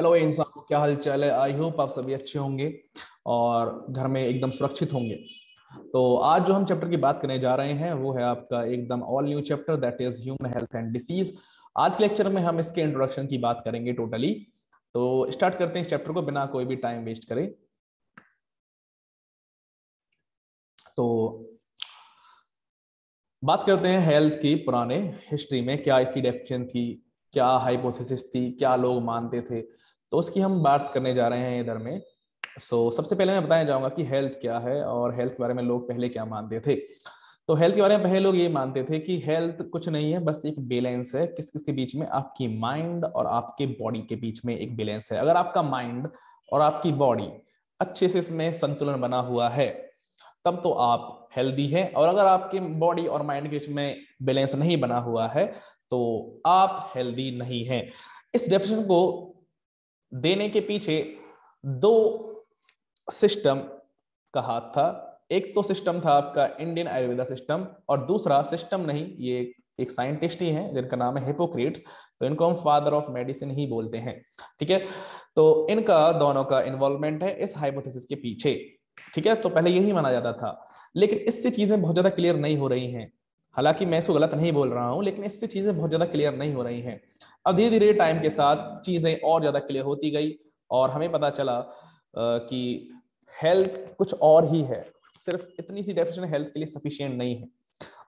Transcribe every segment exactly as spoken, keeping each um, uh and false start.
Hello इंसानों, क्या हाल चाल है। आई होप आप सभी अच्छे होंगे और घर में एकदम सुरक्षित होंगे। तो आज जो हम चैप्टर की बात करने जा रहे हैं वो है आपका एकदम all new chapter, that is human health and disease. आज के लेक्चर में हम इसके इंट्रोडक्शन की बात करेंगे टोटली। तो स्टार्ट करते हैं इस चैप्टर को बिना कोई भी टाइम वेस्ट करे। तो बात करते हैं हेल्थ की। पुराने हिस्ट्री में क्या इसकी डेफिनेशन थी, क्या हाइपोथेसिस थी, क्या लोग मानते थे, तो उसकी हम बात करने जा रहे हैं इधर में। सो so, सबसे पहले मैं बताया जाऊंगा कि हेल्थ क्या है और हेल्थ के बारे में लोग पहले क्या मानते थे। तो हेल्थ के बारे में पहले लोग ये मानते थे कि हेल्थ कुछ नहीं है, बस एक बैलेंस है। किस किस के बीच में? आपकी माइंड और आपके बॉडी के बीच में एक बैलेंस है। अगर आपका माइंड और आपकी बॉडी अच्छे से इसमें संतुलन बना हुआ है तब तो आप हेल्दी है, और अगर आपके बॉडी और माइंड के बीच में बैलेंस नहीं बना हुआ है तो आप हेल्दी नहीं हैं। इस डेफिनेशन को देने के पीछे दो सिस्टम का हाथ था। एक तो सिस्टम था आपका इंडियन आयुर्वेदा सिस्टम, और दूसरा सिस्टम नहीं, ये एक साइंटिस्ट ही हैं जिनका नाम है हिपोक्रेट्स। तो इनको हम फादर ऑफ मेडिसिन ही बोलते हैं, ठीक है। तो इनका दोनों का इन्वॉल्वमेंट है इस हाइपोथेसिस के पीछे, ठीक है। तो पहले यही माना जाता था, लेकिन इससे चीजें बहुत ज्यादा क्लियर नहीं हो रही हैं। हालांकि मैं इसको गलत नहीं बोल रहा हूं, लेकिन इससे चीजें बहुत ज्यादा क्लियर नहीं हो रही हैं। अब धीरे धीरे टाइम के साथ चीजें और ज्यादा क्लियर होती गई और हमें पता चला कि हेल्थ कुछ और ही है, सिर्फ इतनी सी डेफिनेशन हेल्थ के लिए सफिशिएंट नहीं है।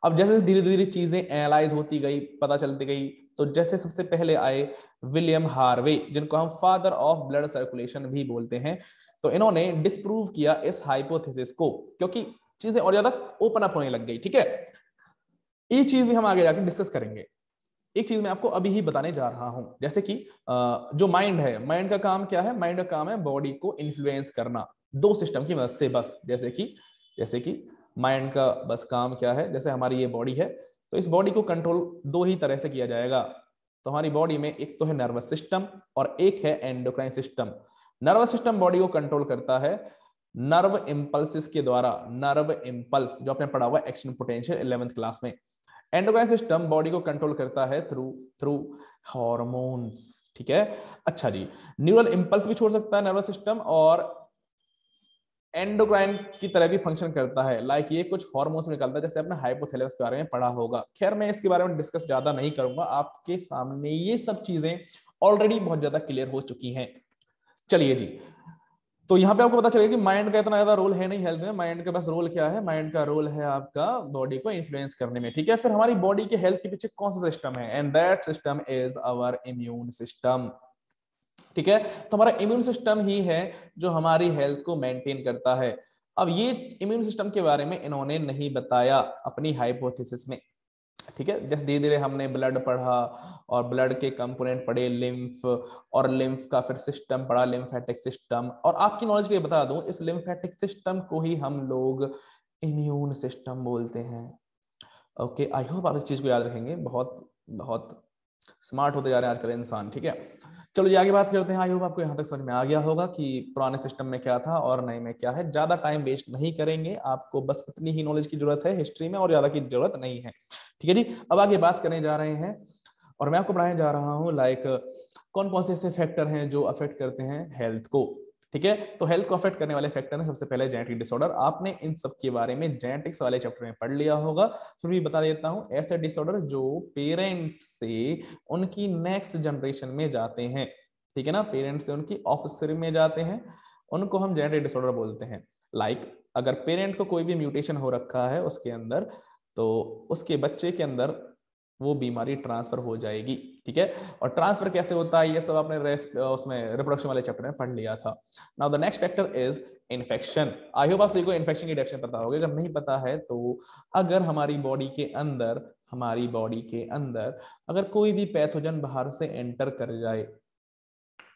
अब जैसे धीरे धीरे चीजें एनालाइज होती गई, पता चलती गई, तो जैसे सबसे पहले आए विलियम हार्वे, जिनको हम फादर ऑफ ब्लड सर्कुलेशन भी बोलते हैं। तो इन्होंने डिस्प्रूव किया इस हाइपोथेसिस को, क्योंकि चीजें और ज्यादा ओपन अप होने लग गई, ठीक है। ये चीज भी हम आगे जाकर डिस्कस करेंगे। एक चीज मैं आपको अभी ही बताने जा रहा हूं, जैसे कि जो माइंड है, माइंड का काम क्या है? माइंड का काम है बॉडी को इन्फ्लुएंस करना, दो सिस्टम की मदद से बस। जैसे कि जैसे कि माइंड का बस काम क्या है, जैसे हमारी ये बॉडी है, तो इस बॉडी को कंट्रोल दो ही तरह से किया जाएगा। तो हमारी बॉडी में एक तो है नर्वस सिस्टम और एक है endocrine system. Nervous system body को कंट्रोल करता है नर्व इंपल्सिस के द्वारा, नर्व इंपल्स जो आपने पढ़ा हुआ एक्शन पोटेंशियल इलेवेंथ क्लास में। एंडोक्राइन सिस्टम बॉडी को कंट्रोल करता है थ्रू थ्रू हॉर्मोन्स, ठीक है। अच्छा जी, न्यूरल इंपल्स भी छोड़ सकता है नर्वस सिस्टम, और एंडोक्राइन की तरह भी फंक्शन करता है। लाइक ये कुछ हॉर्मोन्स निकालता है, जैसे आपने हाइपोथैलेमस के बारे में पढ़ा होगा। खैर, मैं इसके बारे में डिस्कस ज्यादा नहीं करूंगा, आपके सामने ये सब चीजें ऑलरेडी बहुत ज्यादा क्लियर हो चुकी हैं। चलिए जी, तो यहाँ पे आपको पता चलेगा कि माइंड का इतना ज्यादा रोल है नहीं हेल्थ में। माइंड का बस रोल क्या है? माइंड का रोल है आपका बॉडी को इन्फ्लुएंस करने में, ठीक है। फिर हमारी बॉडी के हेल्थ के पीछे कौन सा सिस्टम है? And that system is our immune system, ठीक है। तो हमारा इम्यून सिस्टम ही है जो हमारी हेल्थ को मेंटेन करता है। अब ये इम्यून सिस्टम के बारे में इन्होंने नहीं बताया अपनी हाइपोथेसिस में, ठीक है। जैसे धीरे धीरे हमने ब्लड पढ़ा और ब्लड के कंपोनेंट पढ़े, लिम्फ, और लिम्फ का फिर सिस्टम पढ़ा, लिम्फेटिक सिस्टम। और आपकी नॉलेज के लिए बता दूं, इस लिम्फेटिक सिस्टम को ही हम लोग इम्यून सिस्टम बोलते हैं, ओके। आई होप आप इस चीज को याद रखेंगे। बहुत बहुत स्मार्ट होते जा रहे हैं आजकल इंसान, ठीक है। चलो ये आगे बात करते हैं। आई होप आपको यहाँ तक समझ में आ गया होगा कि पुराने सिस्टम में क्या था और नए में क्या है। ज्यादा टाइम वेस्ट नहीं करेंगे, आपको बस इतनी ही नॉलेज की जरूरत है हिस्ट्री में, और ज्यादा की जरूरत नहीं है, ठीक है जी। अब आगे बात करने जा रहे हैं और मैं आपको पढ़ाने जा रहा हूँ लाइक कौन कौन से ऐसे फैक्टर हैं जो अफेक्ट करते हैं हेल्थ को, ठीक है। तो हेल्थ को अफेक्ट करने वाले फैक्टर हैं सबसे पहले जेनेटिक डिसऑर्डर। आपने इन सब के बारे में जेनेटिक्स वाले चैप्टर में पढ़ लिया होगा। फिर भी बता देता हूं, ऐसे डिसऑर्डर जो पेरेंट्स से उनकी नेक्स्ट जनरेशन में जाते हैं, ठीक है ना, पेरेंट्स से उनकी ऑफस्प्रिंग में जाते हैं, उनको हम जेनेटिक डिसऑर्डर बोलते हैं। लाइक अगर पेरेंट को कोई भी म्यूटेशन हो रखा है उसके अंदर, तो उसके बच्चे के अंदर वो बीमारी ट्रांसफर हो जाएगी, ठीक है। और ट्रांसफर कैसे होता है ये सब आपने रेस्ट उसमें रिप्रोडक्शन वाले चैप्टर में पढ़ लिया था। Now the next factor is infection. I hope आप सभी को इन्फेक्शन की डेफिनेशन पता होगी, अगर नहीं पता है तो। अगर हमारी बॉडी के अंदर हमारी बॉडी के अंदर अगर कोई भी पैथोजन बाहर से एंटर कर जाए,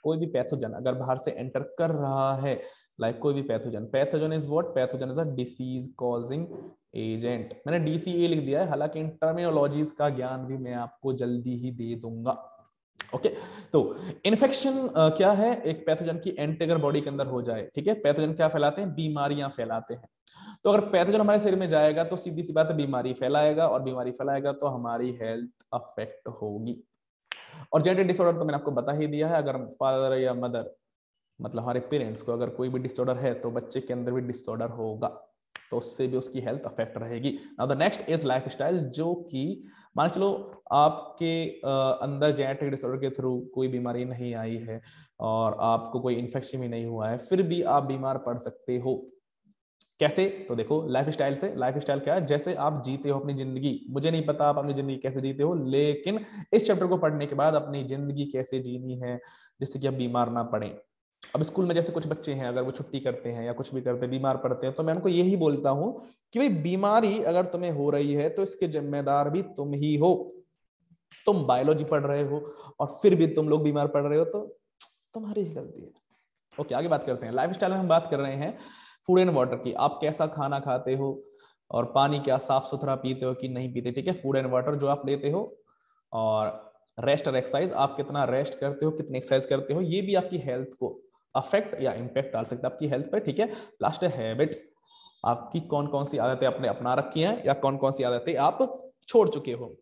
कोई भी पैथोजन अगर बाहर से एंटर कर रहा है, लाइक कोई भी pathogen, pathogen is what? Pathogen is a disease causing agent. मैंने डीसीए लिख दिया है, हालांकि इन टर्मिनोलॉजीज का ज्ञान भी मैं आपको जल्दी ही दे दूंगा, ओके। तो इन्फेक्शन क्या है? एक पैथोजन की एंटर बॉडी के अंदर हो जाए, ठीक है। पैथोजन क्या फैलाते हैं? बीमारियां फैलाते हैं। तो अगर पैथोजन हमारे शरीर में जाएगा तो सीधी सी बात है बीमारी फैलाएगा, और बीमारी फैलाएगा तो हमारी हेल्थ अफेक्ट होगी। और जेनेटिक डिसऑर्डर तो मैंने आपको बता ही दिया है, अगर फादर या मदर मतलब हमारे पेरेंट्स को अगर कोई भी डिसऑर्डर है तो बच्चे के अंदर भी डिसऑर्डर होगा, तो उससे भी उसकी हेल्थ अफेक्ट रहेगी। Now the next is lifestyle, जो कि मान चलो आपके अंदर जेनेटिक डिसऑर्डर के थ्रू कोई बीमारी नहीं आई है और आपको कोई इन्फेक्शन भी नहीं हुआ है, फिर भी आप बीमार पड़ सकते हो। कैसे? तो देखो लाइफस्टाइल से। लाइफस्टाइल क्या है? जैसे आप जीते हो अपनी जिंदगी। मुझे नहीं पता आप अपनी जिंदगी कैसे जीते हो, लेकिन इस चैप्टर को पढ़ने के बाद अपनी जिंदगी कैसे जीनी है जिससे कि आप बीमार ना पड़े। अब स्कूल में जैसे कुछ बच्चे हैं, अगर वो छुट्टी करते हैं या कुछ भी करते हैं, बीमार पड़ते हैं, तो मैं उनको यही बोलता हूं कि भाई बीमारी अगर तुम्हें हो रही है तो इसके जिम्मेदार भी तुम ही हो। तुम बायोलॉजी पढ़ रहे हो और फिर भी तुम लोग बीमार पड़ रहे हो, तो तुम्हारी ही गलती है। ओके, आगे बात करते हैं। लाइफस्टाइल में हम बात कर रहे हैं फूड एंड वाटर की। आप कैसा खाना खाते हो और पानी क्या साफ सुथरा पीते हो कि नहीं पीते, ठीक है? फूड एंड वाटर जो आप लेते हो, और रेस्ट और एक्सरसाइज, आप कितना रेस्ट करते हो, कितनी एक्सरसाइज करते हो, ये भी आपकी हेल्थ को अफेक्ट या इम्पैक्ट डाल सकता है आपकी हेल्थ पर, ठीक है? लास्ट है हैबिट्स, आपकी कौन कौन सी आदतें आपने अपना रखी हैं या कौन कौन सी आदतें आप छोड़ चुके हो,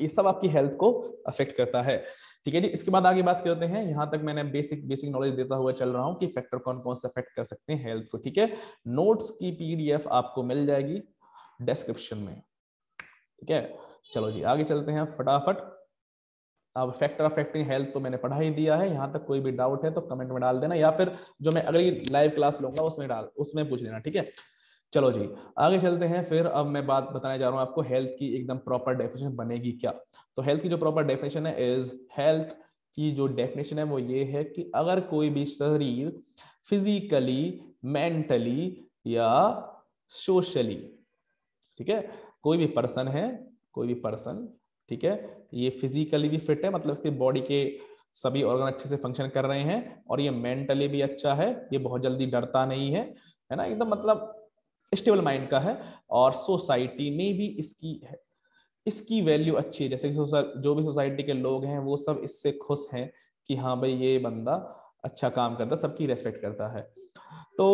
ये सब आपकी हेल्थ को अफेक्ट करता है, ठीक है जी। इसके बाद आगे बात करते हैं। यहाँ तक मैंने बेसिक बेसिक नॉलेज देता हुआ चल रहा हूँ कि फैक्टर कौन कौन से अफेक्ट कर सकते हैं हेल्थ को, ठीक है? नोट्स की पीडीएफ आपको मिल जाएगी डिस्क्रिप्शन में, ठीक है? चलो जी आगे चलते हैं फटाफट। अब फैक्टर अफेक्टिंग हेल्थ तो मैंने पढ़ा ही दिया है। यहाँ तक कोई भी डाउट है तो कमेंट में डाल देना, या फिर जो मैं अगली लाइव क्लास लूंगा उसमें डाल उसमें पूछ लेना, ठीक है? चलो जी आगे चलते हैं। फिर अब मैं बात बताने जा रहा हूँ आपको हेल्थ की एकदम प्रॉपर डेफिनेशन बनेगी क्या। तो हेल्थ की जो प्रॉपर डेफिनेशन है इज हेल्थ की जो डेफिनेशन है वो ये है कि अगर कोई भी शरीर फिजिकली, मेंटली या सोशली, ठीक है, कोई भी पर्सन है, कोई भी पर्सन, ठीक है, ये फिजिकली भी फिट है, मतलब इसकी बॉडी के सभी ऑर्गन अच्छे से फंक्शन कर रहे हैं, और ये मेंटली भी अच्छा है, ये बहुत जल्दी डरता नहीं है, है ना, एकदम मतलब स्टेबल माइंड का है, और सोसाइटी में भी इसकी है, इसकी वैल्यू अच्छी है, जैसे कि जो भी सोसाइटी के लोग हैं वो सब इससे खुश हैं कि हाँ भाई ये बंदा अच्छा काम करता है, सबकी रेस्पेक्ट करता है। तो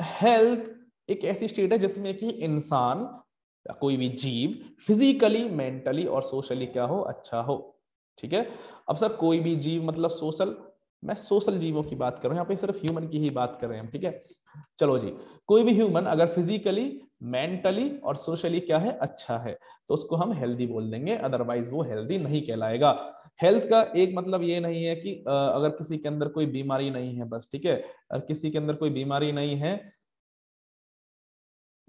हेल्थ एक ऐसी स्टेट है जिसमें कि इंसान, कोई भी जीव, फिजिकली, मेंटली और सोशली क्या हो, अच्छा हो, ठीक है? अब सर कोई भी जीव मतलब सोशल, मैं सोशल जीवों की बात कर रहा हूँ यहाँ पे, सिर्फ ह्यूमन की ही बात कर रहे हैं हम, ठीक है? चलो जी, कोई भी ह्यूमन अगर फिजिकली, मेंटली और सोशली क्या है, अच्छा है, तो उसको हम हेल्दी बोल देंगे, अदरवाइज वो हेल्दी नहीं कहलाएगा। हेल्थ का एक मतलब ये नहीं है कि अगर किसी के अंदर कोई बीमारी नहीं है बस, ठीक है? अगर किसी के अंदर कोई बीमारी नहीं है,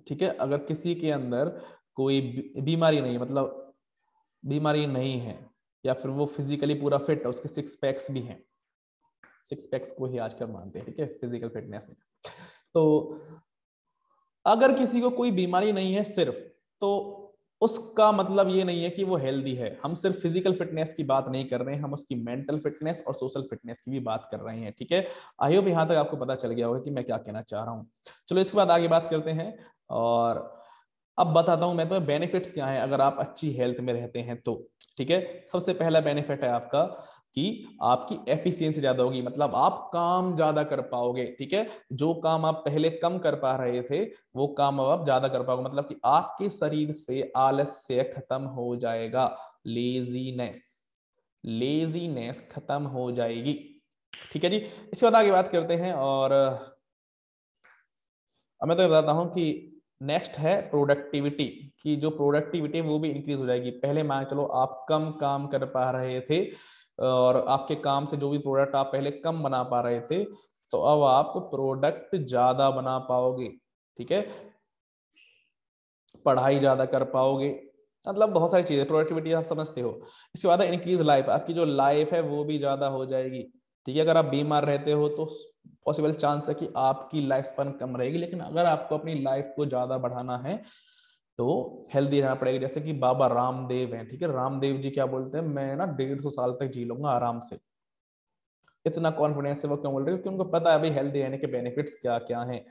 ठीक है, अगर किसी के अंदर कोई बीमारी नहीं है, मतलब बीमारी नहीं है, या फिर वो फिजिकली पूरा फिट है, उसके सिक्स पैक्स भी हैं, सिक्स पैक्स को ही आजकल मानते हैं, ठीक है, फिजिकल फिटनेस में। तो अगर किसी को कोई बीमारी नहीं है सिर्फ, तो उसका मतलब ये नहीं है कि वो हेल्दी है। हम सिर्फ फिजिकल फिटनेस की बात नहीं कर रहे हैं, हम उसकी मेंटल फिटनेस और सोशल फिटनेस की भी बात कर रहे हैं, ठीक है? आई होप यहाँ तक आपको पता चल गया होगा कि मैं क्या कहना चाह रहा हूँ। चलो इसके बाद आगे बात करते हैं, और अब बताता हूँ मैं तुम्हें बेनिफिट्स क्या है अगर आप अच्छी हेल्थ में रहते हैं तो, ठीक है? सबसे पहला बेनिफिट है आपका कि आपकी एफिशिएंसी ज्यादा होगी, मतलब आप काम ज्यादा कर पाओगे, ठीक है? जो काम आप पहले कम कर पा रहे थे वो काम अब आप ज्यादा कर पाओगे, मतलब कि आपके शरीर से आलस्य खत्म हो जाएगा, लेजीनेस लेजीनेस खत्म हो जाएगी, ठीक है जी? इसके बाद आगे बात करते हैं, और अब मैं तो बताता हूं कि नेक्स्ट है प्रोडक्टिविटी की। जो प्रोडक्टिविटी वो भी इंक्रीज हो जाएगी। पहले मान चलो आप कम काम कर पा रहे थे और आपके काम से जो भी प्रोडक्ट आप पहले कम बना पा रहे थे, तो अब आप प्रोडक्ट ज्यादा बना पाओगे, ठीक है? पढ़ाई ज्यादा कर पाओगे, मतलब बहुत सारी चीजें प्रोडक्टिविटी आप समझते हो। इसके बाद इंक्रीज लाइफ, आपकी जो लाइफ है वो भी ज्यादा हो जाएगी, ठीक है? अगर आप बीमार रहते हो तो पॉसिबल चांस है कि आपकी लाइफ स्पैन कम रहेगी, लेकिन अगर आपको अपनी लाइफ को ज्यादा बढ़ाना है तो हेल्दी रहना पड़ेगा। जैसे कि बाबा रामदेव हैं, ठीक है? रामदेव जी क्या बोलते हैं, मैं ना डेढ़ सौ साल तक जी लूंगा आराम से, इतना कॉन्फिडेंस है वो क्यों बोल रहे हैं, क्योंकि उनको पता है भाई हेल्दी रहने के बेनिफिट्स क्या क्या हैं,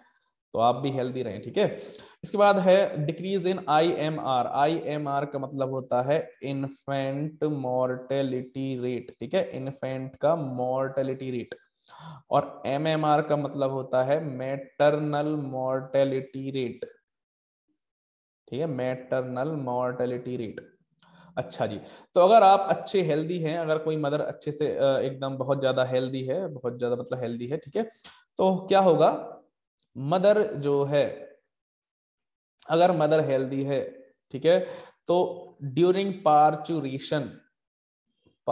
तो आप भी हेल्दी रहें, ठीक है? इसके बाद है decrease in I M R. I M R का मतलब होता है इन्फेंट मॉर्टेलिटी रेट, ठीक है? इन्फेंट का मॉर्टेलिटी रेट, और एम एम आर का मतलब होता है मैटरनल मॉर्टेलिटी रेट, ठीक है? Maternal mortality rate. अच्छा जी, तो अगर आप अच्छे हेल्दी हैं, अगर कोई मदर अच्छे से एकदम बहुत ज्यादा हेल्दी है, बहुत ज्यादा मतलब हेल्दी है, ठीक है, तो क्या होगा, मदर जो है, अगर मदर हेल्दी है, ठीक है, तो ड्यूरिंग पार्चुरेशन,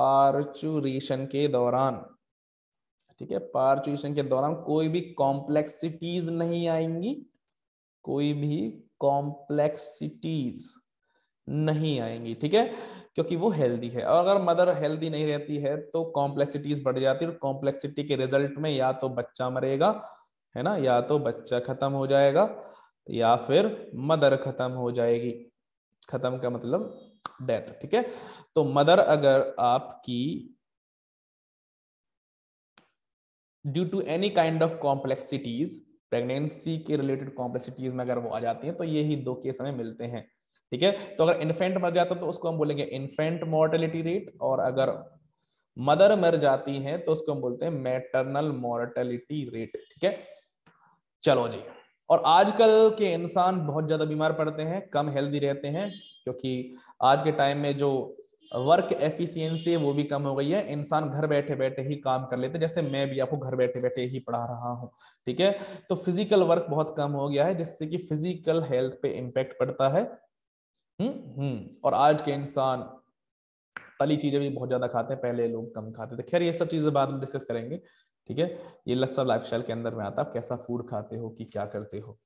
पार्चुरेशन के दौरान, ठीक है, पार्चुरेशन के दौरान कोई भी कॉम्प्लेक्सिटीज नहीं आएंगी, कोई भी कॉम्प्लेक्सिटीज नहीं आएंगी, ठीक है, क्योंकि वो हेल्दी है। और अगर मदर हेल्दी नहीं रहती है तो कॉम्प्लेक्सिटीज बढ़ जाती है, और कॉम्प्लेक्सिटी के रिजल्ट में या तो बच्चा मरेगा, है ना, या तो बच्चा खत्म हो जाएगा या फिर मदर खत्म हो जाएगी। खत्म का मतलब डेथ, ठीक है। तो मदर अगर आपकी due to any kind of complexities, pregnancy के रिलेटेड कॉम्प्लेक्सिटीज में अगर वो आ जाती है, तो यही दो केस हमें मिलते हैं, ठीक है। तो अगर इन्फेंट मर जाता है तो उसको हम बोलेंगे इन्फेंट मॉर्टेलिटी रेट, और अगर मदर मर जाती है तो उसको हम बोलते हैं मैटरनल मॉर्टेलिटी रेट, ठीक है। चलो जी, और आजकल के इंसान बहुत ज्यादा बीमार पड़ते हैं, कम हेल्दी रहते हैं, क्योंकि आज के टाइम में जो वर्क एफिशिएंसी है वो भी कम हो गई है। इंसान घर बैठे बैठे ही काम कर लेते हैं, जैसे मैं भी आपको घर बैठे बैठे ही पढ़ा रहा हूँ, ठीक है। तो फिजिकल वर्क बहुत कम हो गया है, जिससे कि फिजिकल हेल्थ पे इम्पेक्ट पड़ता है। हम्म, और आज के इंसान तली चीजें भी बहुत ज्यादा खाते हैं, पहले लोग कम खाते थे। खैर, ये सब चीजें बाद में डिस्कस करेंगे, ठीक है। ये सब लाइफस्टाइल के अंदर में आता है, कैसा फूड खाते हो कि क्या करते हो।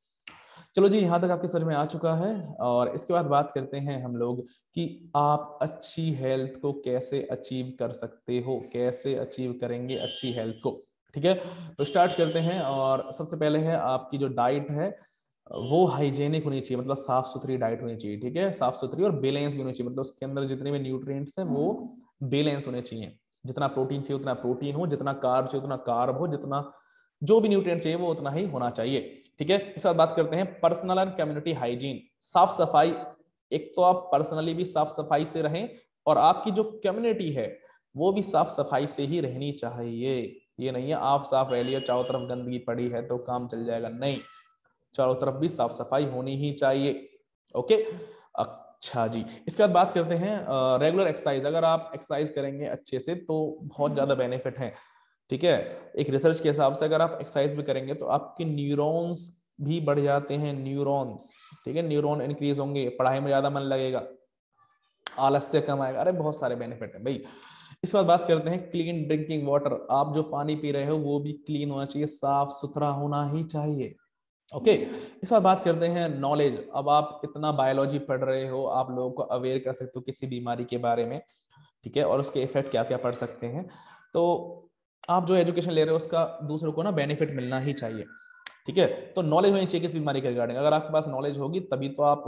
चलो जी, यहाँ तक आपके समझ में आ चुका है। और इसके बाद बात करते हैं हम लोग कि आप अच्छी हेल्थ को कैसे अचीव कर सकते हो, कैसे अचीव करेंगे अच्छी हेल्थ को, ठीक है। तो स्टार्ट करते हैं, और सबसे पहले है आपकी जो डाइट है वो हाइजेनिक होनी चाहिए, मतलब साफ सुथरी डाइट होनी चाहिए, ठीक है। साफ सुथरी और बैलेंस भी होनी चाहिए, मतलब उसके अंदर जितने भी न्यूट्रिएंट्स हैं वो बैलेंस होने चाहिए। जितना प्रोटीन चाहिए उतना प्रोटीन हो, जितना कार्ब चाहिए उतना कार्ब हो, जितना जो भी न्यूट्रिएंट चाहिए वो उतना ही होना चाहिए, ठीक है। इसके बाद बात करते हैं पर्सनल एंड कम्युनिटी हाइजीन, साफ सफाई। एक तो आप पर्सनली भी साफ सफाई से रहें, और आपकी जो कम्युनिटी है वो भी साफ सफाई से ही रहनी चाहिए। ये नहीं है आप साफ रह लिए, चारों तरफ गंदगी पड़ी है तो काम चल जाएगा, नहीं, चारों तरफ भी साफ सफाई होनी ही चाहिए, ओके। अच्छा जी, इसके बाद बात करते हैं रेगुलर एक्सरसाइज। अगर आप एक्सरसाइज करेंगे अच्छे से तो बहुत ज्यादा बेनिफिट है, ठीक है। एक रिसर्च के हिसाब से अगर आप एक्सरसाइज भी करेंगे तो आपके न्यूरॉन्स भी बढ़ जाते हैं, न्यूरॉन्स, ठीक है, न्यूरॉन इंक्रीज होंगे, पढ़ाई में ज्यादा मन लगेगा, आलस्य कम आएगा, अरे बहुत सारे बेनिफिट है भाई। इसके बाद बात करते हैं क्लीन ड्रिंकिंग वाटर। आप जो पानी पी रहे हो वो भी क्लीन होना चाहिए, साफ सुथरा होना ही चाहिए, ओके okay. इस बार बात करते हैं नॉलेज। अब आप इतना बायोलॉजी पढ़ रहे हो, आप लोगों को अवेयर कर सकते हो किसी बीमारी के बारे में, ठीक है, और उसके इफेक्ट क्या क्या पड़ सकते हैं। तो आप जो एजुकेशन ले रहे हो उसका दूसरों को ना बेनिफिट मिलना ही चाहिए, ठीक है। तो नॉलेज होनी चाहिए किसी बीमारी के रिगार्डिंग। अगर आपके पास नॉलेज होगी तभी तो आप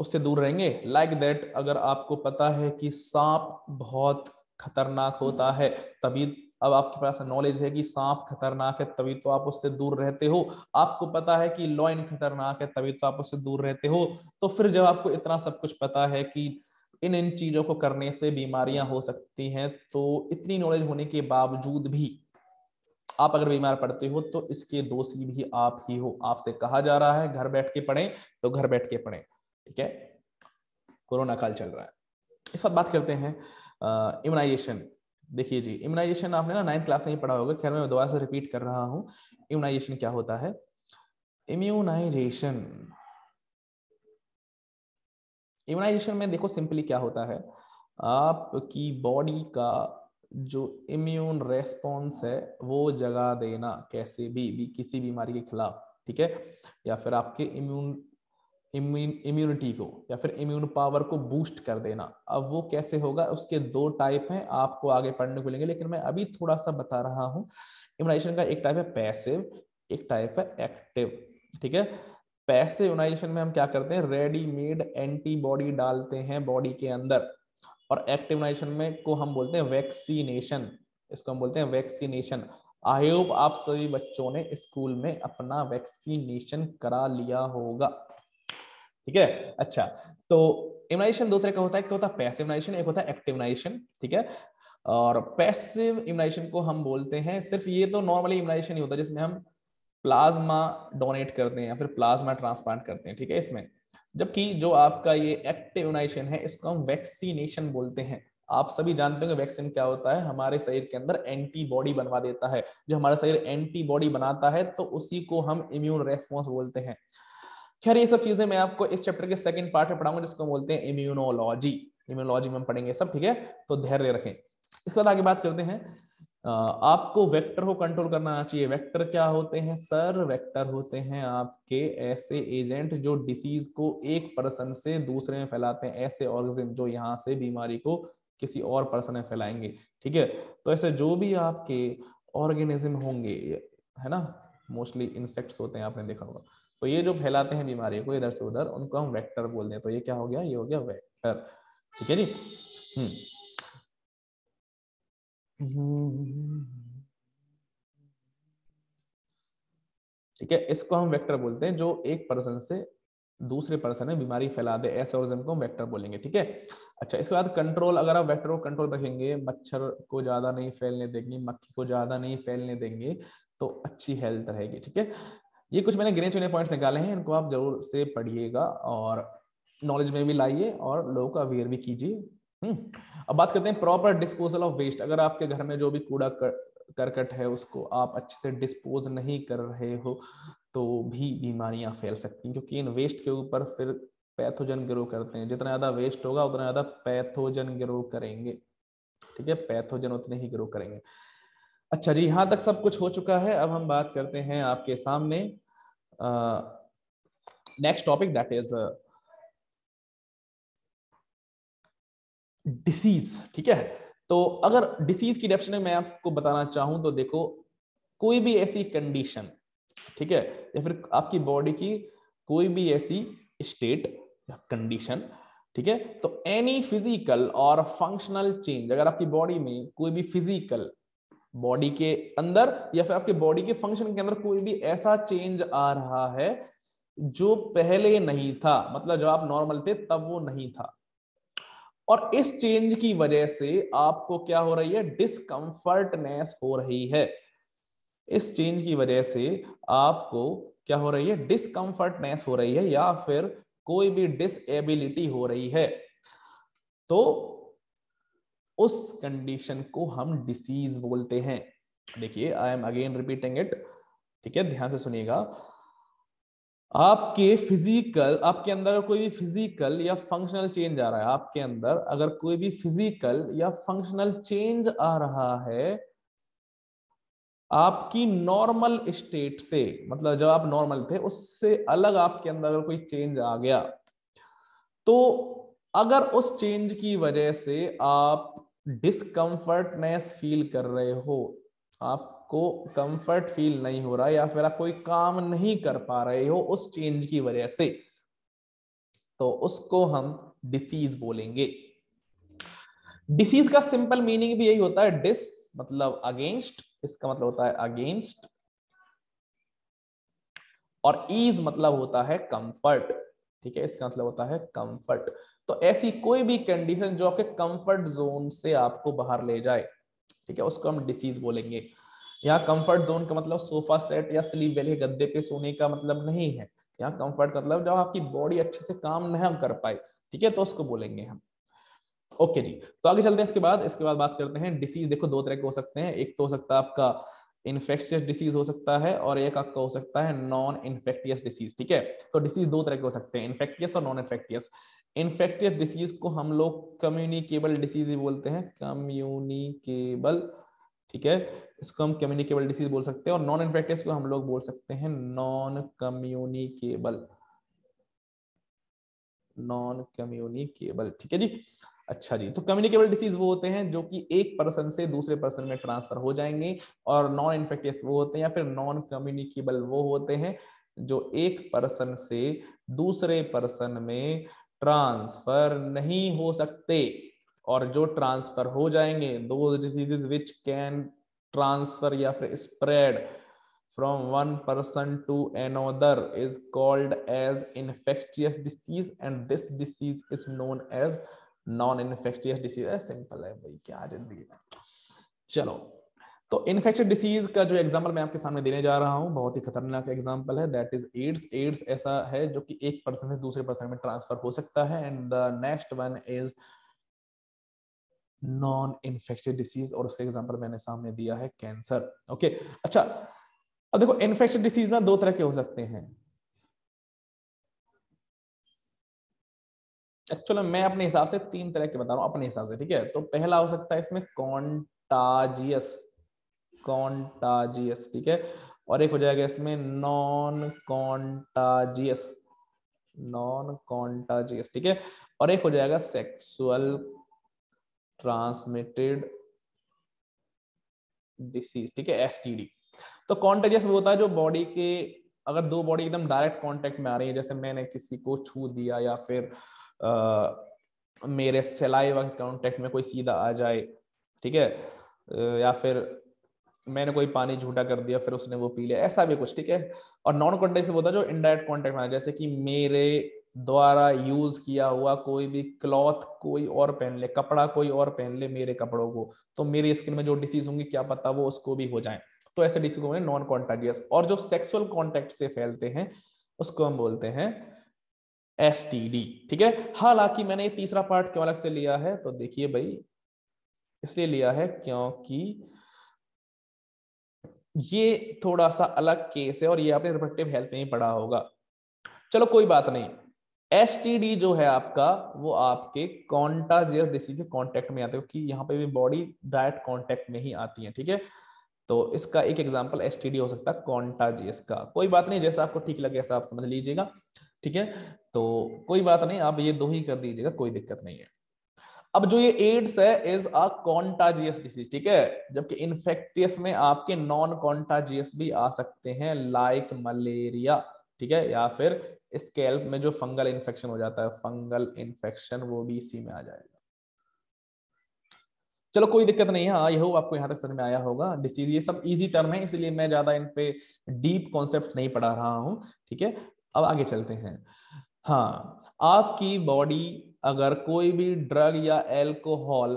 उससे दूर रहेंगे। लाइक दैट, अगर आपको पता है कि सांप बहुत खतरनाक होता है, तभी अब आपके पास नॉलेज है कि सांप खतरनाक है, तभी तो आप उससे दूर रहते हो। आपको पता है कि लॉइन खतरनाक है, तभी तो आप उससे दूर रहते हो। तो फिर जब आपको इतना सब कुछ पता है कि इन इन चीजों को करने से बीमारियां हो सकती हैं, तो इतनी नॉलेज होने के बावजूद भी आप अगर बीमार पड़ते हो तो इसके दोषी भी आप ही हो। आपसे कहा जा रहा है घर बैठ के पढ़ें तो घर बैठ के पढ़ें, ठीक है, कोरोना काल चल रहा है। इस बात बात करते हैं इम्यूनाइजेशन। देखिए जी, इम्यूनाइजेशन आपने ना नाइन्थ क्लास में ही पढ़ा होगा, खैर मैं दोबारा से रिपीट कर रहा हूँ। इम्यूनाइजेशन क्या होता है? इम्यूनाइजेशन इम्यूनाइजेशन में देखो सिंपली क्या होता है, आपकी बॉडी का जो इम्यून रेस्पॉन्स है वो जगा देना, कैसे भी, भी किसी बीमारी के खिलाफ, ठीक है, या फिर आपके इम्यून इम्यून इम्यूनिटी को या फिर इम्यून पावर को बूस्ट कर देना। अब वो कैसे होगा, उसके दो टाइप हैं, आपको आगे पढ़ने को लेंगे, लेकिन मैं अभी थोड़ा सा बता रहा हूँ। इम्यूनाइजेशन का एक टाइप है पैसिव, एक टाइप है एक्टिव, ठीक है। पैसिव इम्यूनाइजेशन में हम क्या करते हैं, रेडीमेड एंटीबॉडी डालते हैं बॉडी के अंदर, और एक्टिव इम्यूनाइजेशन में को हम बोलते हैं वैक्सीनेशन, इसको हम बोलते हैं वैक्सीनेशन। आई होप आप सभी बच्चों ने स्कूल में अपना वैक्सीनेशन करा लिया होगा, ठीक है। अच्छा, तो इम्यूनाइजेशन दो तरह का होता है, एक तो होता है पैसिव इम्यूनाइजेशन, एक होता है एक्टिव इम्यूनाइजेशन, ठीक है। और पैसिव इम्यूनाइजेशन को हम बोलते हैं सिर्फ, ये तो नॉर्मली इम्यूनाइजेशन ही होता है जिसमें हम प्लाज्मा डोनेट करते हैं या फिर प्लाज्मा ट्रांसप्लांट करते हैं, ठीक है, इसमें। जबकि जो आपका ये एक्टिवनाइजेशन है इसको हम वैक्सीनेशन बोलते हैं। आप सभी जानते होंगे वैक्सीन क्या होता है, हमारे शरीर के अंदर एंटीबॉडी बनवा देता है। जो हमारा शरीर एंटीबॉडी बनाता है तो उसी को हम इम्यून रेस्पॉन्स बोलते हैं। खैर ये सब चीजें मैं आपको इस चैप्टर के सेकंड पार्ट में पढ़ाऊंगा जिसको बोलते हैं इम्यूनोलॉजी। इम्यूनोलॉजी में हम पढ़ेंगे सब, ठीक है, तो धैर्य रखें। इसके बाद आगे बात करते हैं, आपको वेक्टर को कंट्रोल करना आना चाहिए। वेक्टर क्या होते हैं सर? वेक्टर होते हैं आपके ऐसे एजेंट जो डिसीज को एक पर्सन से दूसरे में फैलाते हैं, ऐसे ऑर्गेनिज्म जो यहाँ से बीमारी को किसी और पर्सन में फैलाएंगे, ठीक है। तो ऐसे जो भी आपके ऑर्गेनिज्म होंगे, है ना, मोस्टली इंसेक्ट्स होते हैं, आपने देखा होगा, तो ये जो फैलाते हैं बीमारी को इधर से उधर, उनको हम वेक्टर बोलते हैं। तो ये क्या हो गया, ये हो गया वेक्टर, ठीक है जी। हम्म ठीक है, इसको हम वेक्टर बोलते हैं, जो एक पर्सन से दूसरे पर्सन में बीमारी फैला दे, ऐसे ऑर्गेनिज्म को हम वेक्टर बोलेंगे, ठीक है। अच्छा, इसके बाद कंट्रोल, अगर आप वेक्टर को कंट्रोल रखेंगे, मच्छर को ज्यादा नहीं फैलने देंगे, मक्खी को ज्यादा नहीं फैलने देंगे, तो अच्छी हेल्थ रहेगी, ठीक है। ये कुछ मैंने गिने चुने पॉइंट्स निकाले हैं, इनको आप जरूर से पढ़िएगा और नॉलेज में भी लाइए और लोगों का अवेयर भी कीजिए। हम्म अब बात करते हैं प्रॉपर डिस्पोजल ऑफ वेस्ट। अगर आपके घर में जो भी कूड़ा कर, करकट है उसको आप अच्छे से डिस्पोज नहीं कर रहे हो तो भी बीमारियां फैल सकती हैं, क्योंकि इन वेस्ट के ऊपर फिर पैथोजन ग्रो करते हैं। जितना ज्यादा वेस्ट होगा उतना ज्यादा पैथोजन ग्रो करेंगे, ठीक है, पैथोजन उतने ही ग्रो करेंगे। अच्छा जी, यहाँ तक सब कुछ हो चुका है। अब हम बात करते हैं आपके सामने next topic, that is disease, ठीक है। तो अगर डिसीज की डेफिनेशन मैं आपको बताना चाहूं तो देखो, कोई भी ऐसी कंडीशन, ठीक है, या फिर आपकी बॉडी की कोई भी ऐसी स्टेट या कंडीशन, ठीक है, तो एनी फिजिकल और फंक्शनल चेंज, अगर आपकी बॉडी में कोई भी फिजिकल, बॉडी के अंदर या फिर आपके बॉडी के फंक्शन के अंदर कोई भी ऐसा चेंज आ रहा है जो पहले नहीं था, मतलब जब आप नॉर्मल थे तब वो नहीं था, और इस चेंज की वजह से आपको क्या हो रही है, डिस्कम्फर्टनेस हो रही है। इस चेंज की वजह से आपको क्या हो रही है, डिस्कम्फर्टनेस हो रही है, या फिर कोई भी डिसेबिलिटी हो रही है, तो उस कंडीशन को हम डिसीज बोलते हैं। देखिए, I am again repeating it, ठीक है, ध्यान से सुनिएगा। आपके फिजिकल, आपके अंदर कोई भी फिजिकल या फंक्शनल चेंज आ रहा है, आपके अंदर अगर कोई भी फिजिकल या फंक्शनल चेंज आ रहा है आपकी नॉर्मल स्टेट से, मतलब जब आप नॉर्मल थे उससे अलग आपके अंदर अगर कोई चेंज आ गया, तो अगर उस चेंज की वजह से आप डिसकंफर्टनेस फील कर रहे हो, आप को कंफर्ट फील नहीं हो रहा, या फिर आप कोई काम नहीं कर पा रहे हो उस चेंज की वजह से, तो उसको हम डिसीज बोलेंगे। डिसीज का सिंपल मीनिंग भी यही होता है, डिस मतलब अगेंस्ट, इसका मतलब होता है अगेंस्ट, और ईज मतलब होता है कंफर्ट, ठीक है, इसका मतलब होता है कंफर्ट। तो ऐसी कोई भी कंडीशन जो आपके कंफर्ट जोन से आपको बाहर ले जाए, ठीक है, उसको हम डिसीज बोलेंगे। यहाँ कंफर्ट जोन का मतलब सोफा सेट या स्लीप वैली गद्दे पे सोने का मतलब नहीं है, यहाँ कंफर्ट का मतलब जब आपकी बॉडी अच्छे से काम नहीं कर पाए, ठीक है, तो उसको बोलेंगे हम। ओके जी, तो आगे चलते हैं। इसके बाद इसके बाद बात करते हैं डिसीज। देखो, दो तरह के हो सकते हैं, एक तो हो सकता है आपका इन्फेक्शियस डिसीज हो सकता है, और एक आपका हो सकता है नॉन इन्फेक्टियस डिसीज, ठीक है। तो डिसीज दो तरह के हो सकते हैं, इन्फेक्टियस और नॉन इन्फेक्टियस। इन्फेक्टियस डिसीज को हम लोग कम्युनिकेबल डिसीज ही बोलते हैं, कम्युनिकेबल, ठीक है, इसको हम कम्युनिकेबल डिसीज बोल सकते हैं। और नॉन इन्फेक्टियस को हम लोग बोल सकते हैं नॉन कम्युनिकेबल, नॉन कम्युनिकेबल, ठीक है जी। अच्छा जी, तो कम्युनिकेबल डिसीज वो होते हैं जो कि एक पर्सन से दूसरे पर्सन में ट्रांसफर हो जाएंगे, और नॉन इन्फेक्टियस वो होते हैं या फिर नॉन कम्युनिकेबल वो होते हैं जो एक पर्सन से दूसरे पर्सन में ट्रांसफर नहीं हो सकते, और जो ट्रांसफर हो जाएंगे, दो डिजीजेज विच कैन ट्रांसफर या फिर spread from one person to another is called as infectious disease, and this disease is known as non infectious disease. Simple है भाई, क्या जिंदगी है। चलो, तो इन्फेक्शन डिसीज का जो एग्जाम्पल मैं आपके सामने देने जा रहा हूँ बहुत ही खतरनाक एग्जाम्पल है, दैट इज एड्स। एड्स ऐसा है जो कि एक पर्सन से दूसरे पर्सन में ट्रांसफर हो सकता है। And the next one is non infection disease, और उसका एग्जाम्पल मैंने सामने दिया है कैंसर। ओके okay, अच्छा अब देखो इन्फेक्शन डिसीज ना दो तरह के हो सकते हैं। एक्चुअली मैं अपने हिसाब से तीन तरह के बता रहा हूँ अपने हिसाब से, ठीक है। तो पहला हो सकता है इसमें कॉन्टाजियस, कॉन्टाजियस ठीक है, और एक हो जाएगा इसमें नॉन कॉन्टाजियस, नॉन कॉन्टाजियस ठीक है, और एक हो जाएगा सेक्सुअल ट्रांसमिटेड डिसीज ठीक है, एसटीडी। तो कॉन्टाजियस वो होता है जो बॉडी के, अगर दो बॉडी एकदम डायरेक्ट कांटेक्ट में आ रही है, जैसे मैंने किसी को छू दिया या फिर आ, मेरे सलाइवा के कांटेक्ट में कोई सीधा आ जाए ठीक है, या फिर मैंने कोई पानी झूठा कर दिया फिर उसने वो पी लिया, ऐसा भी कुछ ठीक है। और नॉन कॉन्टेक्ट होता है जो इनडायरेक्ट कांटेक्ट में आ, जैसे कि मेरे द्वारा यूज किया हुआ कोई भी क्लॉथ कोई और पहन ले, कपड़ा कोई और पहन ले मेरे कपड़ों को, तो मेरी स्किन में जो डिसीज होंगी क्या पता वो उसको भी हो जाए, तो ऐसे डिसीज को नॉन कॉन्टेजियस। और जो सेक्सुअल कॉन्टेक्ट से फैलते हैं उसको हम बोलते हैं एसटीडी ठीक है। हालांकि मैंने ये तीसरा पार्ट क्यों अलग से लिया है, तो देखिए भाई इसलिए लिया है क्योंकि ये थोड़ा सा अलग केस है और ये आपने रिप्रोडक्टिव हेल्थ में ही पढ़ा होगा। चलो कोई बात नहीं, एसटीडी जो है आपका वो आपके कॉन्टाजियस डिसीज से कॉन्टेक्ट में आते हैं, क्योंकि यहाँ पे भी बॉडी डायरेक्ट कॉन्टेक्ट में ही आती है ठीक है। तो इसका एक एग्जाम्पल एसटीडी हो सकता है कॉन्टाजियस का। कोई बात नहीं, जैसा आपको ठीक लगे ऐसा आप समझ लीजिएगा ठीक है। तो कोई बात नहीं, आप ये दो ही कर दीजिएगा, कोई दिक्कत नहीं है। अब जो ये एड्स है इज अ कॉन्टाजियस डिसीज ठीक है, जबकि इन्फेक्टियस में आपके नॉन कॉन्टाजियस भी आ सकते हैं लाइक मलेरिया ठीक है, या फिर स्कैल्प में जो फंगल इन्फेक्शन हो जाता है, फंगल इन्फेक्शन वो भी इसी में आ जाएगा। चलो कोई दिक्कत नहीं है, आई होप आपको यहाँ तक समझ में आया होगा। डिसीज ये सब इजी टर्म है, इसलिए मैं ज्यादा इन पे डीप कॉन्सेप्ट्स नहीं पढ़ा रहा हूँ ठीक है। अब आगे चलते हैं। हाँ, आपकी बॉडी अगर कोई भी ड्रग या एल्कोहल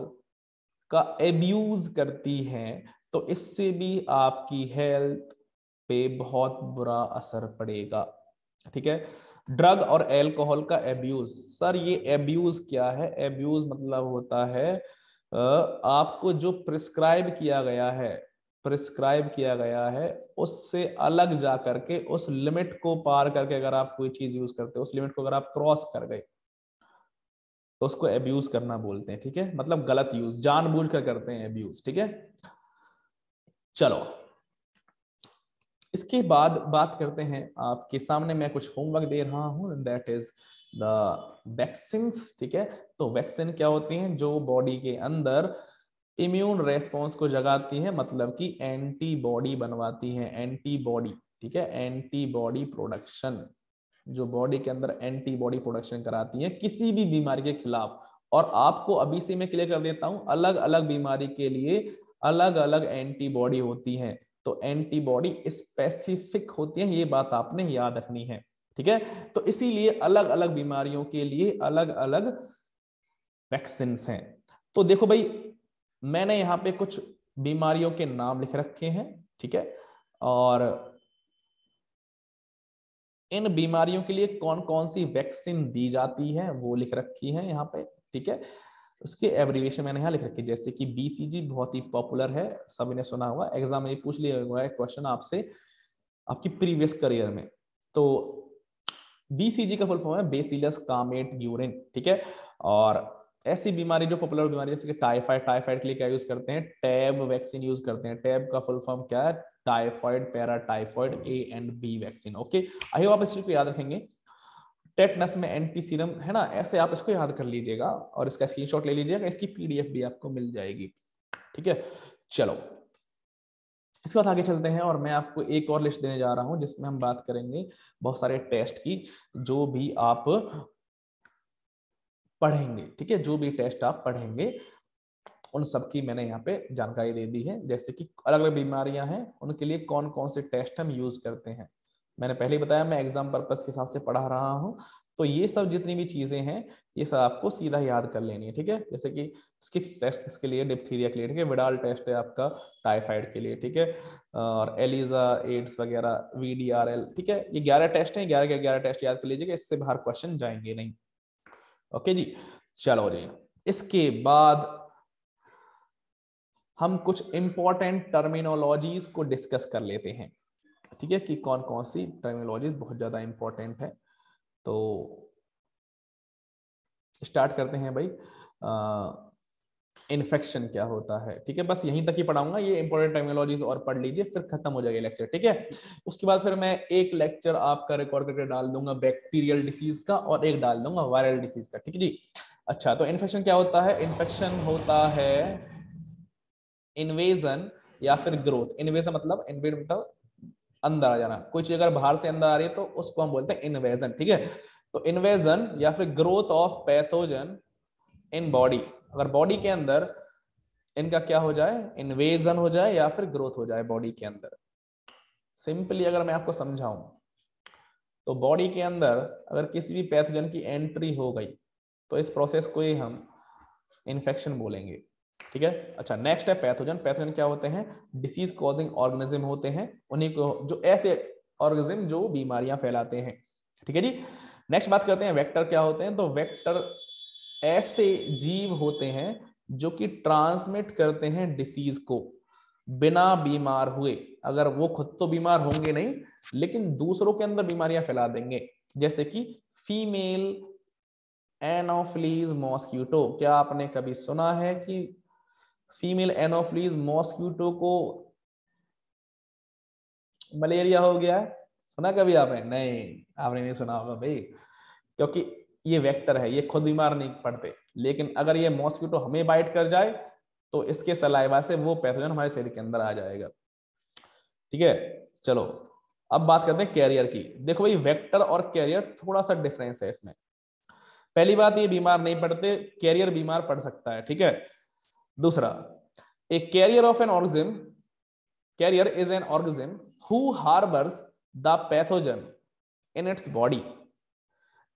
का एब्यूज करती है तो इससे भी आपकी हेल्थ पे बहुत बुरा असर पड़ेगा ठीक है। ड्रग और एल्कोहल का एब्यूज, सर ये एब्यूज क्या है? एब्यूज मतलब होता है आपको जो प्रिस्क्राइब किया गया है, प्रिस्क्राइब किया गया है उससे अलग जा करके, उस लिमिट को पार करके अगर आप कोई चीज यूज करते हो, उस लिमिट को अगर आप क्रॉस कर गए तो उसको एब्यूज करना बोलते हैं ठीक है। मतलब गलत यूज, जानबूझकर करते हैं एब्यूज ठीक है। चलो इसके बाद बात करते हैं, आपके सामने मैं कुछ होमवर्क दे रहा हूं, दैट इज द वैक्सीन्स ठीक है। तो वैक्सीन क्या होती हैं? जो बॉडी के अंदर इम्यून रेस्पॉन्स को जगाती है, मतलब कि एंटीबॉडी बनवाती है, एंटीबॉडी ठीक है। एंटीबॉडी प्रोडक्शन, जो बॉडी के अंदर एंटीबॉडी प्रोडक्शन कराती है किसी भी बीमारी के खिलाफ। और आपको अभी से मैं क्लियर कर देता हूं, अलग अलग बीमारी के लिए अलग अलग एंटीबॉडी होती है, तो एंटीबॉडी स्पेसिफिक होती है, ये बात आपने याद रखनी है ठीक है। तो इसीलिए अलग अलग बीमारियों के लिए अलग अलग वैक्सीन हैं। तो देखो भाई, मैंने यहाँ पे कुछ बीमारियों के नाम लिख रखे हैं ठीक है, और इन बीमारियों के लिए कौन कौन सी वैक्सीन दी जाती है वो लिख रखी है यहाँ पे ठीक है। उसके एब्रीविएशन मैंने यहाँ लिख रखी है, जैसे कि बीसीजी बहुत ही पॉपुलर है, सभी ने सुना होगा, एग्जाम में ये पूछ लिया हुआ है क्वेश्चन आपसे आपकी प्रीवियस करियर में। तो बीसीजी का फुल फॉर्म है बेसिलस कामेट यूरिन ठीक है। और ऐसी बीमारी जो पॉपुलर बीमारी जैसे कि टाइफाइड, टाइफाइड के लिए क्या यूज करते हैं? टैब वैक्सीन यूज करते हैं। टैब का फुल फॉर्म क्या है? Typhoid para typhoid A and B vaccine. Okay, I hope आप इस चीज को याद रखेंगे। टेटनस में एंटी सीरम है ना, ऐसे आप इसको याद कर लीजिएगा और इसका स्क्रीनशॉट ले लीजिएगा, इसकी पीडीएफ भी आपको मिल जाएगी ठीक है। चलो इसके बाद आगे चलते हैं, और मैं आपको एक और लिस्ट देने जा रहा हूं जिसमें हम बात करेंगे बहुत सारे टेस्ट की, जो भी आप पढ़ेंगे ठीक है, जो भी टेस्ट आप पढ़ेंगे उन सब की मैंने यहाँ पे जानकारी दे दी है। जैसे कि अलग अलग बीमारियां हैं, उनके लिए कौन कौन से टेस्ट हम यूज करते हैं, मैंने पहले ही बताया, मैं एग्जाम पर्पस के हिसाब से पढ़ा रहा हूँ। तो ये सब जितनी भी चीजें हैं ये सब आपको सीधा याद कर लेनी है, ठीक है। जैसे कि स्किक्स टेस्ट इसके लिए, डिप्थीरिया के लिए, ठीक है, विडाल टेस्ट है आपका टाइफाइड के लिए, ठीक है, और एलिजा एड्स वगैरह वी डी आर एल, ठीक है, ये ग्यारह टेस्ट हैं, ग्यारह के ग्यारह टेस्ट याद कर लीजिएगा, इससे बाहर क्वेश्चन जाएंगे नहीं। ओके जी, चलो जी, इसके बाद हम कुछ इंपॉर्टेंट टर्मिनोलॉजीज को डिस्कस कर लेते हैं, ठीक है, कि कौन कौन सी टर्मिनोलॉजीज बहुत ज्यादा इंपॉर्टेंट है। तो स्टार्ट करते हैं भाई, इन्फेक्शन क्या होता है, ठीक है, बस यहीं तक ही पढ़ाऊंगा, ये इंपॉर्टेंट टर्मिनोलॉजीज और पढ़ लीजिए, फिर खत्म हो जाएगा लेक्चर, ठीक है। उसके बाद फिर मैं एक लेक्चर आपका रिकॉर्ड करके डाल दूंगा बैक्टीरियल डिसीज का और एक डाल दूंगा वायरल डिसीज का, ठीक है जी। अच्छा, तो इन्फेक्शन क्या होता है? इन्फेक्शन होता है इन्वेजन या फिर ग्रोथ। इन्वेजन मतलब इन्वेड मतलब अंदर आ जाना, कोई चीज अगर बाहर से अंदर आ रही है तो उसको हम बोलते हैं इन्वेजन, ठीक है। तो इन्वेजन या फिर growth of pathogen in body, अगर बॉडी के अंदर इनका क्या हो जाए, इन्वेजन हो जाए या फिर ग्रोथ हो जाए बॉडी के अंदर। सिंपली अगर मैं आपको समझाऊं तो बॉडी के अंदर अगर किसी भी पैथोजन की एंट्री हो गई तो इस प्रोसेस को ही हम इन्फेक्शन बोलेंगे, ठीक है। अच्छा, नेक्स्ट है पैथोजन। पैथोजन क्या होते हैं? डिसीज कॉजिंग ऑर्गेनिज्म होते हैं, उन्हीं को जो ऐसे ऑर्गेनिज्म जो बीमारियां फैलाते हैं, ठीक है जी। नेक्स्ट बात करते हैं वेक्टर क्या होते हैं। तो वेक्टर ऐसे जीव होते हैं जो कि ट्रांसमिट करते हैं डिसीज को बिना बीमार हुए। अगर वो खुद तो बीमार होंगे नहीं लेकिन दूसरों के अंदर बीमारियां फैला देंगे, जैसे कि फीमेल एनोफिलीज मॉस्क्यूटो। क्या आपने कभी सुना है कि फीमेल एनोफिलीज मॉस्क्यूटो को मलेरिया हो गया है? सुना कभी आपने? नहीं, आपने नहीं सुना होगा भाई, क्योंकि ये वेक्टर है, ये खुद बीमार नहीं पड़ते, लेकिन अगर ये मॉस्क्यूटो हमें बाइट कर जाए तो इसके सलाइवा से वो पैथोजन हमारे शरीर के अंदर आ जाएगा, ठीक है। चलो अब बात करते हैं कैरियर की। देखो भाई, वेक्टर और कैरियर थोड़ा सा डिफरेंस है इसमें। पहली बात, ये बीमार नहीं पड़ते, कैरियर बीमार पड़ सकता है, ठीक है। दूसरा, a carrier of an organism, carrier is an organism who harbours the pathogen in its body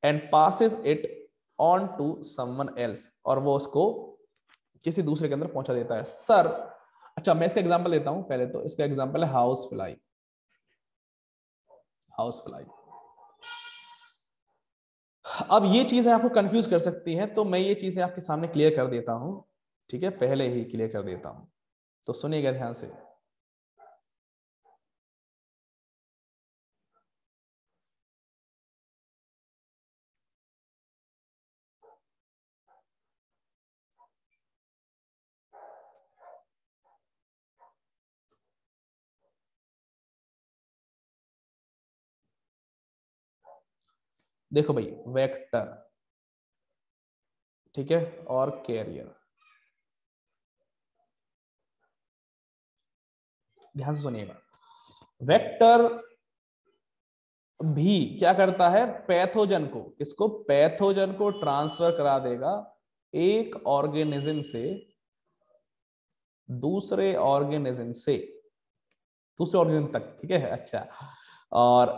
and passes it on to someone else, और वो उसको किसी दूसरे के अंदर पहुंचा देता है। सर अच्छा, मैं इसका एग्जांपल देता हूं। पहले तो इसका एग्जांपल है हाउस फ्लाई। हाउस फ्लाई, अब ये चीजें आपको कंफ्यूज कर सकती हैं, तो मैं ये चीजें आपके सामने क्लियर कर देता हूं, ठीक है, पहले ही क्लियर कर देता हूं, तो सुनिएगा ध्यान से। देखो भाई, वेक्टर, ठीक है, और कैरियर, ध्यान से सुनिएगा। वेक्टर भी क्या करता है? पैथोजन को, किसको? पैथोजन को ट्रांसफर करा देगा एक ऑर्गेनिज्म से दूसरे ऑर्गेनिज्म से दूसरे ऑर्गेनिज्म तक, ठीक है। अच्छा, और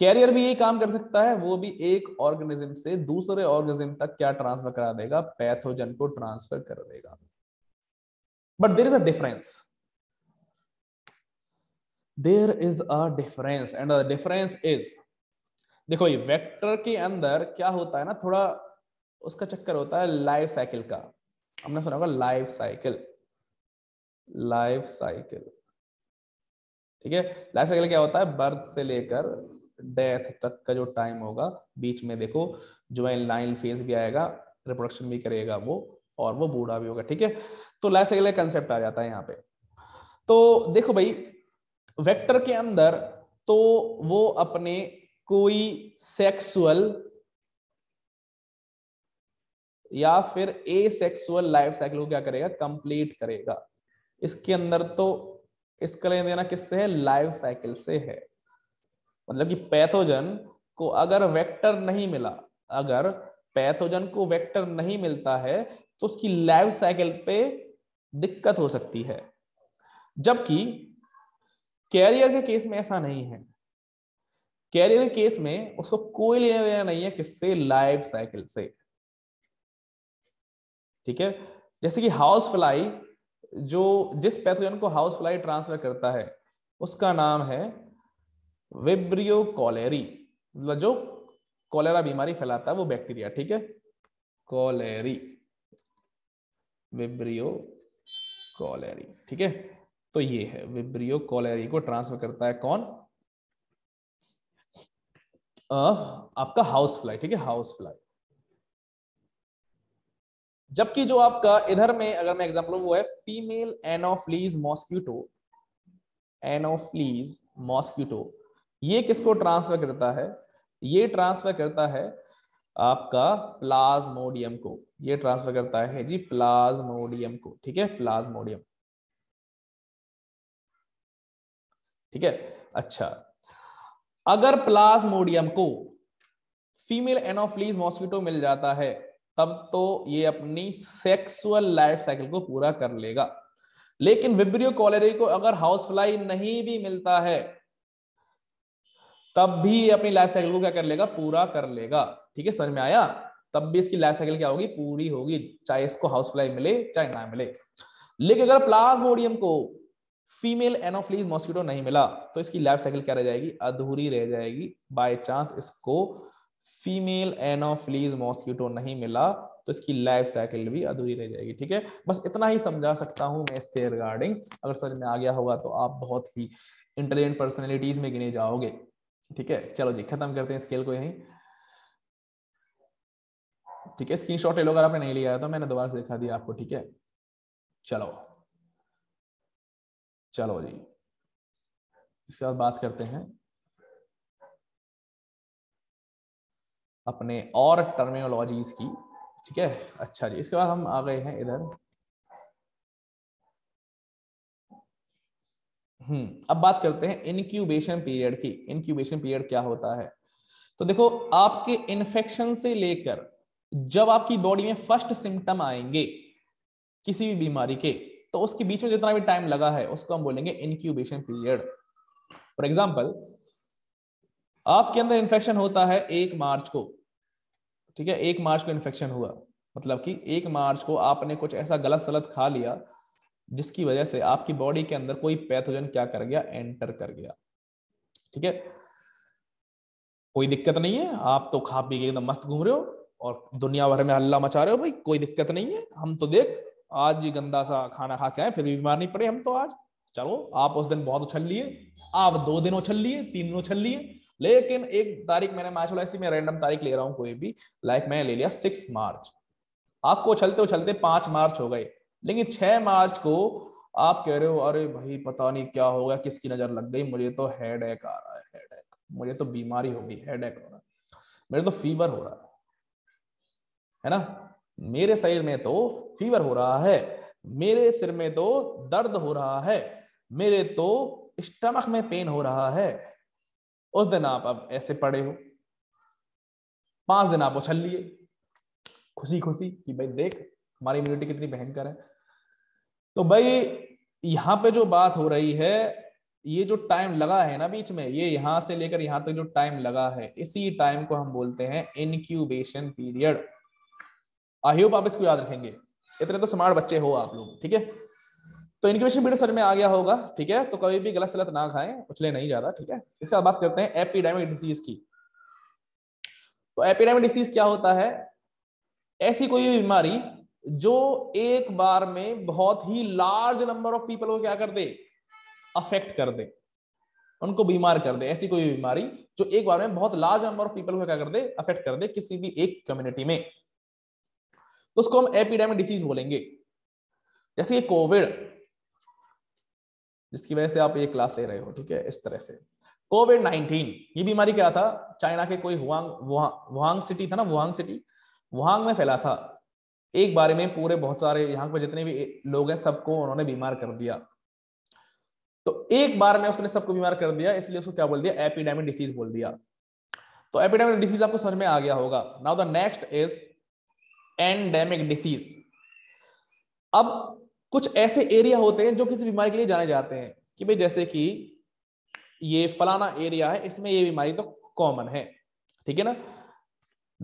कैरियर भी यही काम कर सकता है, वो भी एक ऑर्गेनिज्म से दूसरे ऑर्गेनिज्म तक क्या ट्रांसफर करा देगा? पैथोजन को ट्रांसफर कर देगा। But there is a difference. There is a difference, and the difference is, देखो ये वेक्टर के अंदर क्या होता है ना, थोड़ा उसका चक्कर होता है लाइफ साइकिल का। हमने सुना होगा लाइफ साइकिल, लाइफ साइकिल, ठीक है। लाइफ साइकिल क्या होता है? बर्थ से लेकर डेथ तक का जो टाइम होगा, बीच में देखो जो है लाइन फेज भी आएगा, रिप्रोडक्शन भी करेगा वो, और वो बूढ़ा भी होगा, ठीक है। तो लाइफ साइकिल का कंसेप्ट आ जाता है यहाँ पे। तो देखो भाई, वेक्टर के अंदर तो वो अपने कोई सेक्सुअल या फिर एसेक्सुअल लाइफ साइकिल को क्या करेगा? कंप्लीट करेगा। इसके अंदर तो इसका लेना देना किससे है? लाइफ साइकिल से है। मतलब कि पैथोजन को अगर वेक्टर नहीं मिला, अगर पैथोजन को वेक्टर नहीं मिलता है तो उसकी लाइफ साइकिल पे दिक्कत हो सकती है, जबकि कैरियर के केस में ऐसा नहीं है। कैरियर केस में उसको कोई लेना देना नहीं है किससे, लाइफ साइकिल से। ठीक है, जैसे कि हाउस फ्लाई, जो जिस पैथोजन को हाउस फ्लाई ट्रांसफर करता है उसका नाम है विब्रियो कॉलेरी, मतलब जो कॉलेरा बीमारी फैलाता है वो बैक्टीरिया। ठीक है, कॉलेरी, विब्रियो कॉलेरी। ठीक है, तो ये है विब्रियो कॉलेरी को ट्रांसफर करता है कौन, आ, आपका हाउस फ्लाई। ठीक है, हाउस फ्लाई। जबकि जो आपका इधर में अगर मैं एग्जांपल वो है female anopheles mosquito, anopheles mosquito, ये किसको ट्रांसफर करता है, ये ट्रांसफर करता है आपका प्लाज्मोडियम को, ये ट्रांसफर करता है जी प्लाज्मोडियम को। ठीक है, प्लाज्मोडियम। ठीक है, अच्छा अगर प्लाज्मोडियम को फीमेल एनोफ्लीज मॉस्किटो मिल जाता है तब तो ये अपनी सेक्सुअल लाइफ साइकिल को पूरा कर लेगा, लेकिन विब्रियो कॉलेरी को अगर हाउस फ्लाई नहीं भी मिलता है तब भी अपनी लाइफ साइकिल को क्या कर लेगा, पूरा कर लेगा। ठीक है, समझ में आया, तब भी इसकी लाइफ साइकिल क्या होगी, पूरी होगी, चाहे इसको हाउस फ्लाई मिले चाहे ना मिले। लेकिन अगर प्लाज्मोडियम को फीमेल एनोफ्लीज मॉस्किटो नहीं मिला तो इसकी लाइफ साइकिल क्या रह जाएगी, अधूरी रह जाएगी। बाय चांस इसको फीमेल एनोफ्लीज मॉस्किटो नहीं मिला तो इसकी लाइफ साइकिल भी अधूरी रह जाएगी। ठीक है, बस इतना ही समझा सकता हूं मैं इसके रिगार्डिंग। अगर समझ में आ गया होगा तो आप बहुत ही इंटेलिजेंट पर्सनैलिटीज में गिने जाओगे। ठीक है, चलो जी खत्म करते हैं स्केल को यहीं। ठीक है, स्क्रीनशॉट ले लो अगर आपने नहीं लिया तो, मैंने दोबारा से दिखा दिया आपको। ठीक है, चलो चलो जी इसके बाद बात करते हैं अपने और टर्मिनोलॉजीज की। ठीक है, अच्छा जी इसके बाद हम आ गए हैं इधर, हम्म अब बात करते हैं इनक्यूबेशन पीरियड की। इनक्यूबेशन पीरियड क्या होता है, तो देखो आपके इन्फेक्शन से लेकर जब आपकी बॉडी में फर्स्ट सिम्टम आएंगे किसी भी बीमारी के तो उसके बीच में जितना भी टाइम लगा है उसको हम बोलेंगे इनक्यूबेशन पीरियड। फॉर एग्जाम्पल आपके अंदर इन्फेक्शन होता है एक मार्च को। ठीक है, एक मार्च को इन्फेक्शन हुआ, मतलब कि एक मार्च को आपने कुछ ऐसा गलत सलत खा लिया जिसकी वजह से आपकी बॉडी के अंदर कोई पैथोजन क्या कर गया, एंटर कर गया। ठीक है, कोई दिक्कत नहीं है, आप तो खा पी के एकदम मस्त घूम रहे हो और दुनिया भर में हल्ला मचा रहे हो, भाई कोई दिक्कत नहीं है, हम तो देख आज ही गंदा सा खाना खा के आए फिर भी बीमार नहीं पड़े हम तो आज। चलो आप उस दिन बहुत उछल लिए, आप दो दिन उछल लिए, तीन दिन उछल लिए, लेकिन एक तारीख मैंने मार्च वाला, मैं रैंडम तारीख ले रहा हूँ कोई भी, लाइक मैंने ले लिया सिक्स मार्च। आपको उछलते उछलते पांच मार्च हो गए, लेकिन छह मार्च को आप कह रहे हो अरे भाई पता नहीं क्या हो गया, किसकी नजर लग गई, मुझे तो हेडेक आ रहा है, हेडेक, मुझे तो बीमारी हो गई, हेडेक हो रहा है, मेरे तो फीवर हो रहा है है ना, मेरे शरीर में तो फीवर हो रहा है, मेरे सिर में तो दर्द हो रहा है, मेरे तो स्टमक में पेन हो रहा है। उस दिन आप अब ऐसे पड़े हो, पांच दिन आप उछल लिए खुशी खुशी कि भाई देख हमारी इम्यूनिटी कितनी भयंकर है। तो भाई यहाँ पे जो बात हो रही है, ये जो टाइम लगा है ना बीच में, ये यहाँ से लेकर यहाँ तक जो टाइम लगा है, इसी टाइम को हम बोलते हैं इनक्यूबेशन पीरियड। आई होप आप इसको याद रखेंगे, इतने तो स्मार्ट बच्चे हो आप लोग। ठीक है, तो इनक्यूबेशन पीरियड समझ में आ गया होगा। ठीक है, तो कभी भी गलत सलत ना खाएं, उछले नहीं ज्यादा। ठीक है, इसके बाद बात करते हैं एपिडेमिक डिसीज की। तो एपिडेमिक डिसीज क्या होता है, ऐसी कोई भी बीमारी जो एक बार में बहुत ही लार्ज नंबर ऑफ पीपल को क्या कर दे, अफेक्ट कर दे, उनको बीमार कर दे। ऐसी कोई बीमारी जो एक बार में बहुत लार्ज नंबर ऑफ पीपल को क्या कर दे, अफेक्ट कर दे किसी भी एक कम्युनिटी में, तो उसको हम एपिडेमिक डिसीज बोलेंगे। जैसे कि कोविड, जिसकी वजह से आप ये क्लास ले रहे हो। ठीक है, इस तरह से कोविड नाइनटीन, ये बीमारी क्या था, चाइना के कोई वुहांग वुहांग सिटी था ना, वुहांग सिटी, वुहांग में फैला था एक बारे में, पूरे बहुत सारे यहाँ पर जितने भी लोग हैं सबको उन्होंने बीमार कर दिया। तो एक बार में उसने सबको बीमार कर दिया, इसलिए उसको क्या बोल दिया, एपिडेमिक डिसीज बोल दिया। तो एपिडेमिक डिसीज आपको समझ में आ गया होगा। Now the next is endemic disease. अब कुछ ऐसे एरिया होते हैं जो किसी बीमारी के लिए जाने जाते हैं कि भाई जैसे कि ये फलाना एरिया है, इसमें ये बीमारी तो कॉमन है, ठीक है ना।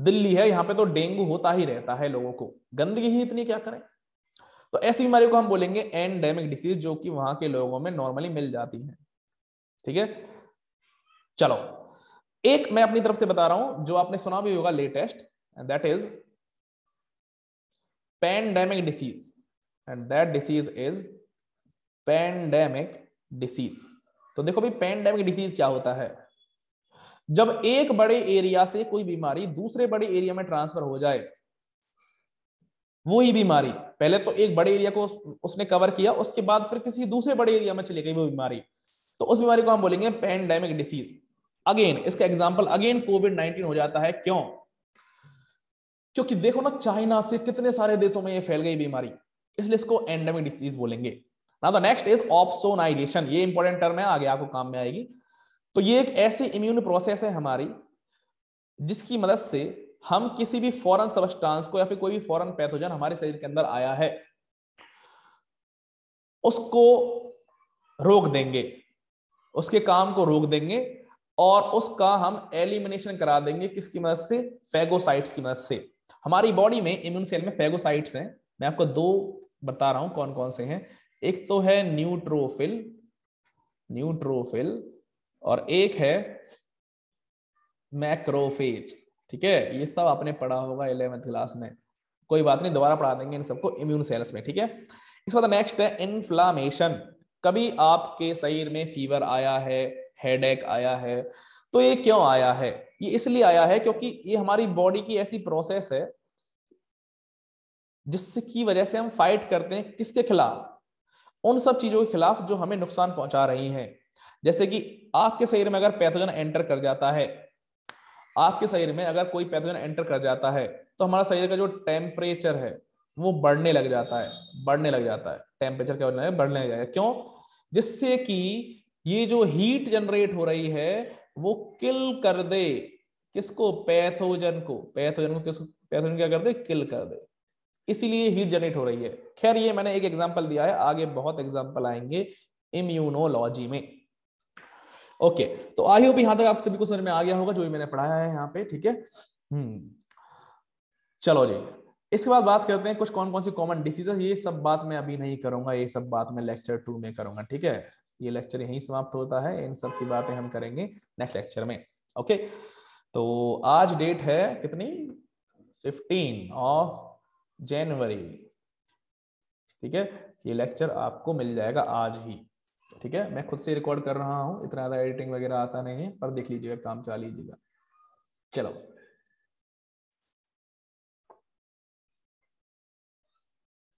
दिल्ली है, यहाँ पे तो डेंगू होता ही रहता है, लोगों को गंदगी ही इतनी, क्या करें। तो ऐसी बीमारी को हम बोलेंगे एंडेमिक डिसीज, जो कि वहां के लोगों में नॉर्मली मिल जाती है, ठीक है। चलो एक मैं अपनी तरफ से बता रहा हूं जो आपने सुना भी होगा latest, and that is pandemic disease, and that disease is pandemic disease. तो देखो भाई पैंडेमिक डिसीज क्या होता है, जब एक बड़े एरिया से कोई बीमारी दूसरे बड़े एरिया में ट्रांसफर हो जाए, वही बीमारी पहले तो एक बड़े एरिया को उस, उसने कवर किया, उसके बाद फिर किसी दूसरे बड़े एरिया में चली गई वो बीमारी, तो उस बीमारी को हम बोलेंगे पैंडेमिक डिसीज। अगेन इसका एग्जांपल अगेन कोविड नाइनटीन हो जाता है, क्यों? क्योंकि देखो ना चाइना से कितने सारे देशों में ये फैल गई बीमारी, इसलिए इसको एंडेमिक डिसीज बोलेंगे। Now the next is opsonization, ये इंपॉर्टेंट टर्म है, आगे आपको काम में आएगी। तो ये एक ऐसी इम्यून प्रोसेस है हमारी जिसकी मदद से हम किसी भी फॉरेन सबस्टांस को या फिर कोई भी फॉरेन पैथोजन हमारे शरीर के अंदर आया है उसको रोक देंगे, उसके काम को रोक देंगे और उसका हम एलिमिनेशन करा देंगे। किसकी मदद से? फैगोसाइट्स की मदद से। हमारी बॉडी में इम्यून सेल में फैगोसाइट्स हैं, मैं आपको दो बता रहा हूं कौन कौन से हैं। एक तो है न्यूट्रोफिल, न्यूट्रोफिल और एक है मैक्रोफेज, ठीक है। ये सब आपने पढ़ा होगा इलेवेंथ क्लास में, कोई बात नहीं दोबारा पढ़ा देंगे इन सबको इम्यून सेल्स में, ठीक है। इसके बाद नेक्स्ट है इन्फ्लामेशन। कभी आपके शरीर में फीवर आया है, हेडेक आया है, तो ये क्यों आया है? ये इसलिए आया है क्योंकि ये हमारी बॉडी की ऐसी प्रोसेस है जिसकी वजह से हम फाइट करते हैं किसके खिलाफ? उन सब चीजों के खिलाफ जो हमें नुकसान पहुंचा रही है। जैसे कि आपके शरीर में अगर पैथोजन एंटर कर जाता है, आपके शरीर में अगर कोई पैथोजन एंटर कर जाता है तो हमारा शरीर का जो टेम्परेचर है वो बढ़ने लग जाता है, बढ़ने लग जाता है, टेम्परेचर क्या होता है? बढ़ने लग जाएगा। क्यों? जिससे कि ये जो हीट जनरेट हो रही है वो किल कर दे किसको? पैथोजन को। पैथोजन को किसको? पैथोजन क्या कर दे? किल कर दे, इसीलिए हीट जनरेट हो रही है। खैर ये मैंने एक एग्जाम्पल दिया है, आगे बहुत एग्जाम्पल आएंगे इम्यूनोलॉजी में। ओके okay, तो आई होप यहां तक आप सभी को समझ में आ गया होगा जो भी मैंने पढ़ाया है यहाँ पे, ठीक है। चलो जी इसके बाद बात करते हैं कुछ कौन कौन सी कॉमन डिसीजेस। ये सब बात मैं अभी नहीं करूंगा, ये सब बात मैं लेक्चर टू में करूंगा, ठीक है। ये लेक्चर यहीं समाप्त होता है, इन सब की बातें हम करेंगे नेक्स्ट लेक्चर में। ओके तो आज डेट है कितनी? फिफ्टीन ऑफ जनवरी, ठीक है। ये लेक्चर आपको मिल जाएगा आज ही, ठीक है। मैं खुद से रिकॉर्ड कर रहा हूं, इतना ज्यादा एडिटिंग वगैरह आता नहीं है, पर देख लीजिएगा, काम चला लीजिएगा। चलो।